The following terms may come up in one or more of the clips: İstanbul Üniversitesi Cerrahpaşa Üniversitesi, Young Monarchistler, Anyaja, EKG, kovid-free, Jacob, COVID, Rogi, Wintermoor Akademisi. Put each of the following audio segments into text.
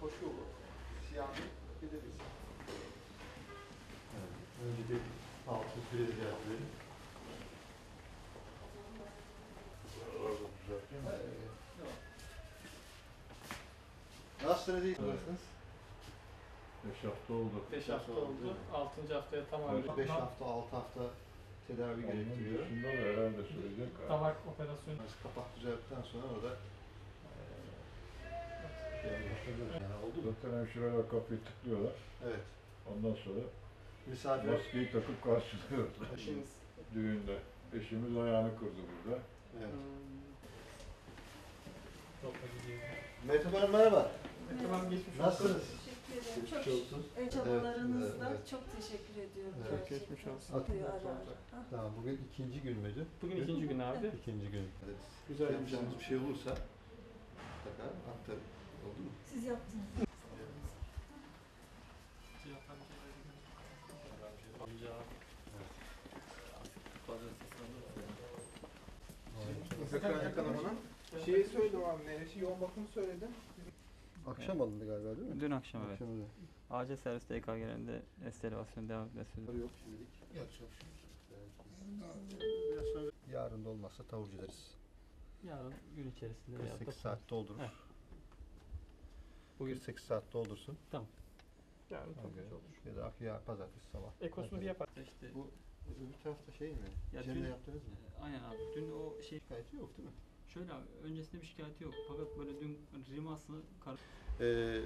koşulu, siyasi biliriz. Evet, önce bir altı süre ziyaret edelim. Nasılsınız? İyi misiniz? 5 hafta oldu. 5 hafta oldu. 6. haftaya tamam. 5 hafta, 6 hafta tedavi gerektiriyor. Bundan herhalde söyleyecek. Damak operasyonu. Kapak düzelttikten sonra orada oldu. Zaten hemşireler kapıyı tıklıyorlar. Evet. Ondan sonra misafir maskeyi takıp karşılıyorlar. Eşimiz. Düğünde. Eşimiz ayağını kırdı burada. Evet. Mete Hanım merhaba. Mete Hanım geçmiş. Nasılsınız? Teşekkür ederim. Çok çabalarınızla çok teşekkür ediyorum. Çok geçmiş olsun. Tamam, bugün 2. gün müydü? Bugün 2. gün abi. 2. gün. Evet. Güzel yapacağımız bir şey olursa mutlaka aktarın. Oldu mu? Siz yaptınız. Şeyi söyledim abi, neresi? Yoğun bakımı söyledim. Akşam alındı galiba değil mi? Dün akşam, evet. Acil serviste EKG'lerinde esterilizasyon devam etmesi. Yok şimdilik. Yapacak şimdilik. Yarın da olmazsa taburcu ederiz. Yarın gün içerisinde. 48 saat doldurur. Evet. Bugün 48 saat doldursun. Tamam. Yarın taburcu olur. Ya da pazartesi sabah. Ekosunu bir yapar. İşte bu öbür tarafta şey mi? Cem'de yaptınız mı? Aynen abi. Dün o şey şikayeti yok değil mi? Şöyle abi, öncesinde bir şikayeti yok. Fakat böyle dün rimasını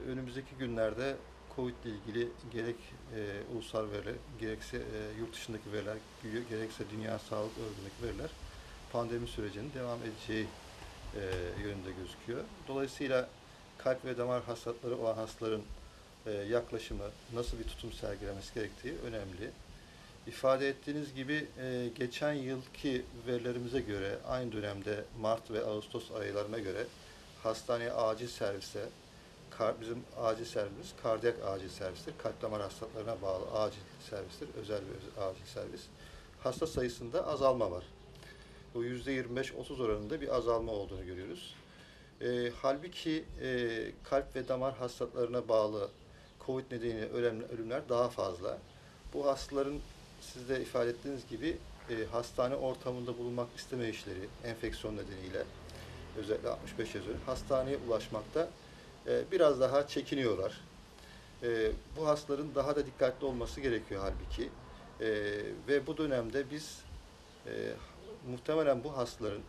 önümüzdeki günlerde COVID ile ilgili gerek ulusal veriler, gerekse yurt dışındaki veriler, gerekse Dünya Sağlık Örgütü'ndeki veriler pandemi sürecinin devam edeceği yönünde gözüküyor. Dolayısıyla kalp ve damar hastalıkları olan hastaların yaklaşımı, nasıl bir tutum sergilemesi gerektiği önemli. İfade ettiğiniz gibi geçen yılki verilerimize göre aynı dönemde Mart ve Ağustos aylarına göre hastaneye acil servise, bizim acil servisimiz kardiyak acil servistir, kalp damar hastalıklarına bağlı acil servistir, özel bir acil servis. Hasta sayısında azalma var. Bu %25-30 oranında bir azalma olduğunu görüyoruz. Halbuki kalp ve damar hastalıklarına bağlı COVID nedeniyle ölümler daha fazla. Bu hastaların siz de ifade ettiğiniz gibi hastane ortamında bulunmak istemeyişleri, enfeksiyon nedeniyle özellikle 65 yaş üzeri hastaneye ulaşmakta biraz daha çekiniyorlar. Bu hastaların daha da dikkatli olması gerekiyor halbuki. Ve bu dönemde biz muhtemelen bu hastaların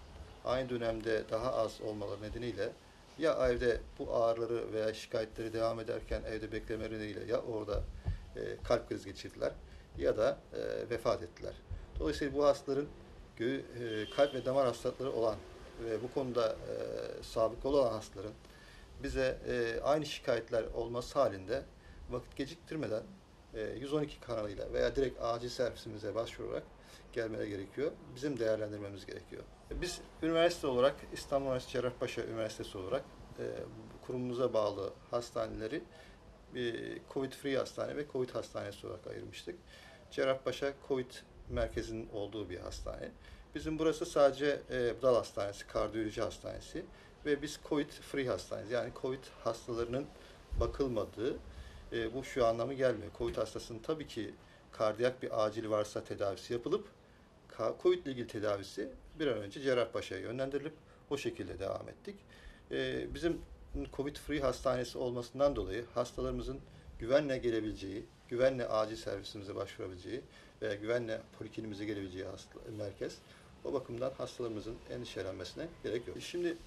aynı dönemde daha az olmaları nedeniyle ya evde bu ağrıları veya şikayetleri devam ederken evde beklemeleri nedeniyle ya orada kalp krizi geçirdiler ya da vefat ettiler. Dolayısıyla bu hastaların kalp ve damar hastalıkları olan ve bu konuda sabıkalı olan hastaların bize aynı şikayetler olması halinde vakit geciktirmeden 112 kanalıyla veya direkt acil servisimize başvurarak gelmeleri gerekiyor. Bizim değerlendirmemiz gerekiyor. Biz üniversite olarak İstanbul Üniversitesi Cerrahpaşa Üniversitesi olarak kurumumuza bağlı hastaneleri COVID-free hastane ve COVID hastanesi olarak ayırmıştık. Cerrahpaşa COVID merkezinin olduğu bir hastane. Bizim burası sadece dal hastanesi, kardiyoloji hastanesi ve biz COVID-free hastaneyiz. Yani COVID hastalarının bakılmadığı, bu şu anlamı gelmiyor. COVID hastasının tabii ki kardiyak bir acil varsa tedavisi yapılıp COVID ile ilgili tedavisi bir an önce Cerrahpaşa'ya yönlendirilip o şekilde devam ettik. Bizim COVID-free hastanesi olmasından dolayı hastalarımızın güvenle gelebileceği, güvenle acil servisimize başvurabileceği veya güvenle polikliniğimize gelebileceği merkez. O bakımdan hastalarımızın endişelenmesine gerek yok. Şimdi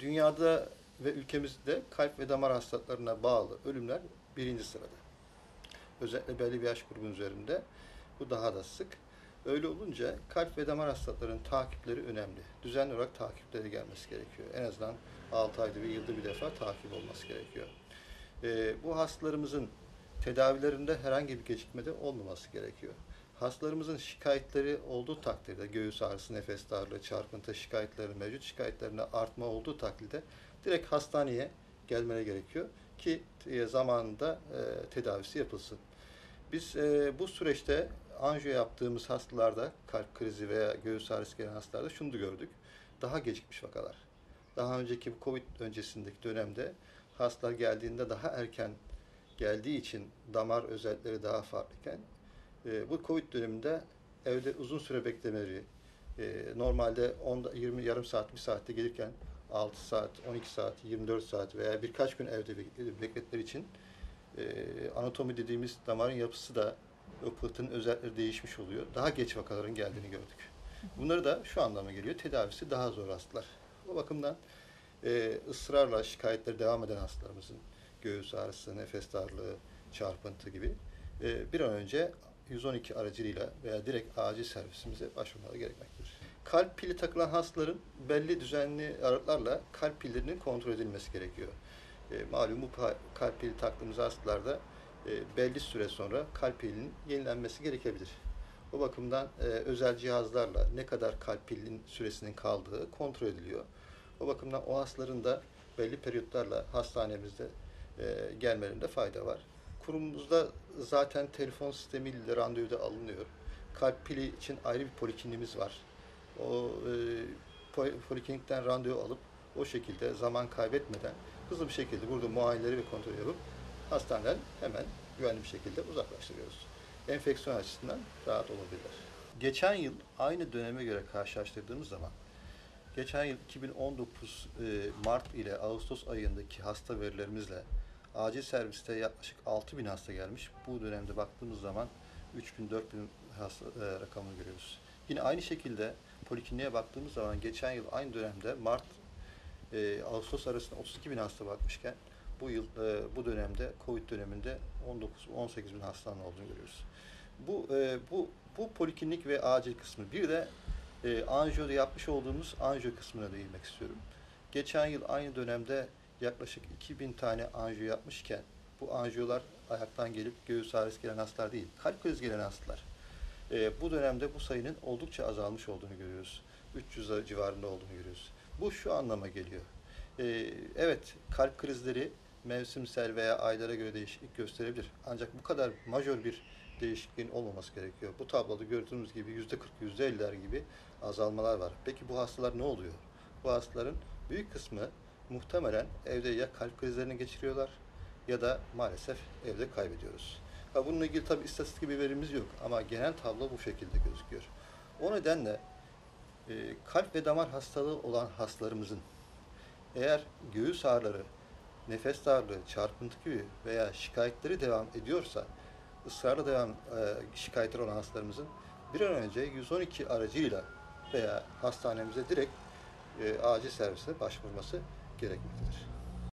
dünyada ve ülkemizde kalp ve damar hastalıklarına bağlı ölümler 1. sırada. Özellikle belli bir yaş grubunun üzerinde bu daha da sık. Öyle olunca kalp ve damar hastalıklarının takipleri önemli. Düzenli olarak takipleri gelmesi gerekiyor. En azından 6 ayda bir yılda bir defa takip olması gerekiyor. Bu hastalarımızın tedavilerinde herhangi bir gecikmede olmaması gerekiyor. Hastalarımızın şikayetleri olduğu takdirde, göğüs ağrısı, nefes darlığı, çarpıntı şikayetleri, mevcut şikayetlerine artma olduğu takdirde direkt hastaneye gelmeleri gerekiyor ki zamanında tedavisi yapılsın. Biz bu süreçte anjiyo yaptığımız hastalarda, kalp krizi veya göğüs ağrısı gelen hastalarda şunu da gördük. Daha gecikmiş vakalar. Daha önceki COVID öncesindeki dönemde hasta geldiğinde daha erken geldiği için damar özellikleri daha farklıken bu COVID döneminde evde uzun süre beklemeleri, normalde 20 yarım saat, bir saatte gelirken 6 saat, 12 saat, 24 saat veya birkaç gün evde bekletmeleri için anatomi dediğimiz damarın yapısı da o pıhtının özellikleri değişmiş oluyor. Daha geç vakaların geldiğini gördük. Bunları da şu anlama geliyor. Tedavisi daha zor hastalar. O bakımdan ısrarla şikayetleri devam eden hastalarımızın göğüs ağrısı, nefes darlığı, çarpıntı gibi bir an önce 112 aracılığıyla veya direkt acil servisimize başvurmaları gerekmektedir. Kalp pili takılan hastaların belli düzenli aralıklarla kalp pillerinin kontrol edilmesi gerekiyor. Malum bu kalp pili taktığımız hastalarda belli süre sonra kalp pilinin yenilenmesi gerekebilir. O bakımdan özel cihazlarla ne kadar kalp pilinin süresinin kaldığı kontrol ediliyor. O bakımdan o hastaların da belli periyotlarla hastanemizde gelmelerinde fayda var. Kurumumuzda zaten telefon sistemiyle randevu da alınıyor. Kalp pili için ayrı bir polikliniğimiz var. O poliklinikten randevu alıp o şekilde zaman kaybetmeden hızlı bir şekilde burada muayeneleri ve kontrol yapıp hastaneden hemen güvenli bir şekilde uzaklaştırıyoruz. Enfeksiyon açısından rahat olabilirler. Geçen yıl aynı döneme göre karşılaştırdığımız zaman, geçen yıl 2019 Mart ile Ağustos ayındaki hasta verilerimizle acil serviste yaklaşık 6.000 hasta gelmiş. Bu dönemde baktığımız zaman 3.000-4.000 hasta rakamını görüyoruz. Yine aynı şekilde polikliniğe baktığımız zaman geçen yıl aynı dönemde Mart Ağustos arasında 32.000 hasta bakmışken bu yıl bu dönemde COVID döneminde 19-18.000 hastanın olduğunu görüyoruz. Bu poliklinik ve acil kısmı. Bir de anjiyoda yapmış olduğumuz anjiyo kısmına değinmek istiyorum. Geçen yıl aynı dönemde yaklaşık 2.000 tane anjiyo yapmışken bu anjiyolar ayaktan gelip göğüs ağrısı gelen hastalar değil, kalp krizi gelen hastalar. Bu dönemde bu sayının oldukça azalmış olduğunu görüyoruz. 300 civarında olduğunu görüyoruz. Bu şu anlama geliyor. Evet, kalp krizleri mevsimsel veya aylara göre değişiklik gösterebilir. Ancak bu kadar majör bir değişikliğin olmaması gerekiyor. Bu tabloda gördüğünüz gibi %40, %50'ler gibi azalmalar var. Peki bu hastalar ne oluyor? Bu hastaların büyük kısmı muhtemelen evde ya kalp krizlerini geçiriyorlar ya da maalesef evde kaybediyoruz. Ha, bununla ilgili tabii istatistik bir verimiz yok ama genel tablo bu şekilde gözüküyor. O nedenle kalp ve damar hastalığı olan hastalarımızın eğer göğüs ağrıları, nefes darlığı, çarpıntı gibi veya şikayetleri devam ediyorsa, ısrarla devam şikayetleri olan hastalarımızın bir an önce 112 aracıyla veya hastanemize direkt acil servise başvurması gerekmektedir.